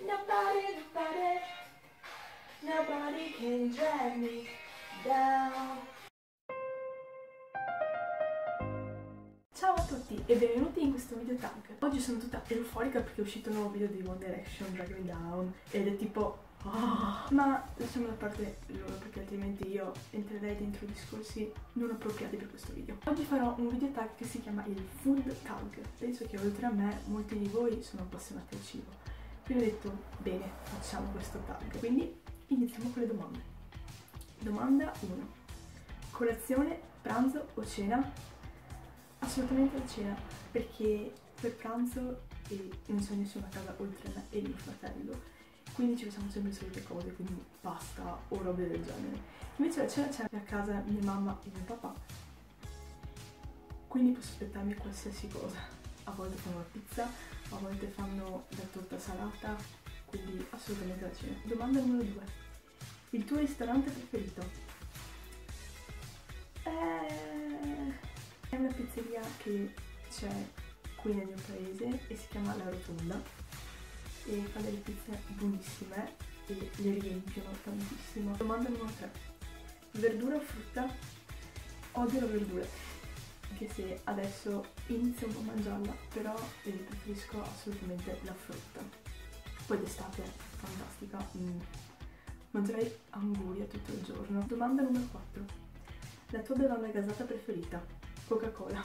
Nobody, nobody can drag me down. Ciao a tutti e benvenuti in questo video tag. Oggi sono tutta euforica perché è uscito un nuovo video di One Direction, Drag Me Down, ed è tipo... Oh. Ma lasciamo da parte loro perché altrimenti io entrerei dentro discorsi non appropriati per questo video. Oggi farò un video tag che si chiama il food tag. Penso che oltre a me molti di voi sono appassionati al cibo, quindi ho detto bene, facciamo questo tag. Quindi iniziamo con le domande. Domanda 1: colazione, pranzo o cena? Assolutamente la cena, perché per pranzo non c'è nessuno a casa oltre a me e mio fratello, quindi ci facciamo sempre le solite cose, quindi pasta o robe del genere. Invece la cena c'è a casa mia mamma e mio papà, quindi posso aspettarmi qualsiasi cosa. A volte fanno la pizza, a volte fanno la torta salata, quindi assolutamente la cena. Domanda numero 2: il tuo ristorante preferito? È una pizzeria che c'è qui nel mio paese e si chiama La Rotonda, e fa delle pizze buonissime e le riempiono tantissimo. Domanda numero 3: verdura o frutta? Odio la verdura, anche se adesso inizio un po' a mangiarla, però preferisco assolutamente la frutta. Poi d'estate è fantastica, mangerei anguria tutto il giorno. Domanda numero 4: la tua bevanda gasata preferita? Coca-Cola,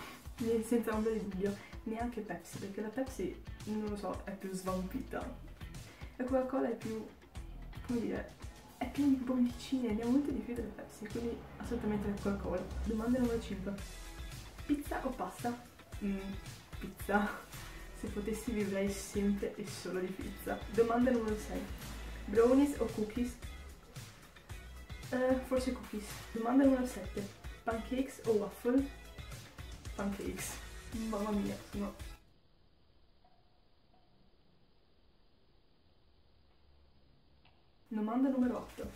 senza ombra di dubbio, neanche Pepsi, perché la Pepsi, non lo so, è più svampita. La Coca-Cola è più, come dire, è più di bollicine, ne ha molto di più della Pepsi, quindi assolutamente la Coca-Cola. Domanda numero 5: pizza o pasta? Pizza. Se potessi vivrei sempre e solo di pizza. Domanda numero 6: brownies o cookies? Forse cookies. Domanda numero 7: pancakes o waffle? Pancakes, mamma mia, no. Domanda numero 8: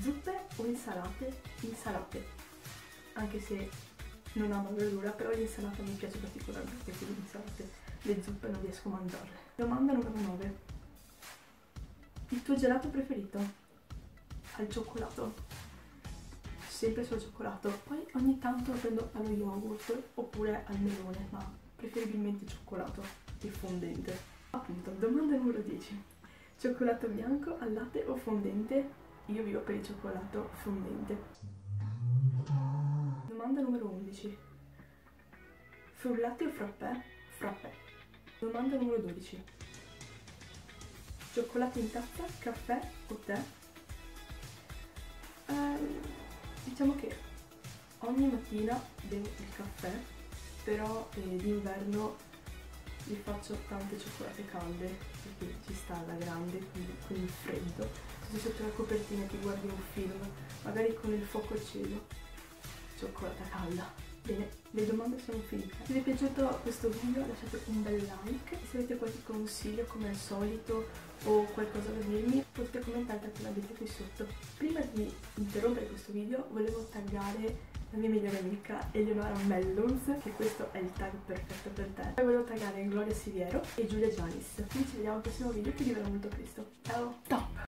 zuppe o insalate? Insalate, anche se non amo verdura, però l'insalata mi piace particolarmente, quindi insalate. Le zuppe non riesco a mangiarle. Domanda numero 9: il tuo gelato preferito? Al cioccolato, sempre solo cioccolato, poi ogni tanto lo prendo allo yogurt oppure al melone, ma preferibilmente cioccolato, il fondente. Appunto, domanda numero 10: cioccolato bianco al latte o fondente? Io vivo per il cioccolato fondente. Domanda numero 11: frullati o frappè? Frappè. Domanda numero 12: cioccolato in tazza, caffè o tè? Diciamo che ogni mattina bevo il caffè, però d'inverno vi faccio tante cioccolate calde perché ci sta alla grande, quindi con il freddo. Se sei sotto la copertina ti guardi un film, magari con il fuoco acceso, cioccolata calda. Bene, le domande sono finite. Se vi è piaciuto questo video lasciate un bel like, se avete qualche consiglio come al solito o qualcosa da dirmi potete commentare anche la vedete qui sotto. Prima di interrompere questo video volevo taggare la mia migliore amica Eleonora Mellonz, che questo è il tag perfetto per te. Poi volevo taggare Gloria Siviero e Giulia Janis. Quindi ci vediamo al prossimo video che arriverà molto presto. Ciao!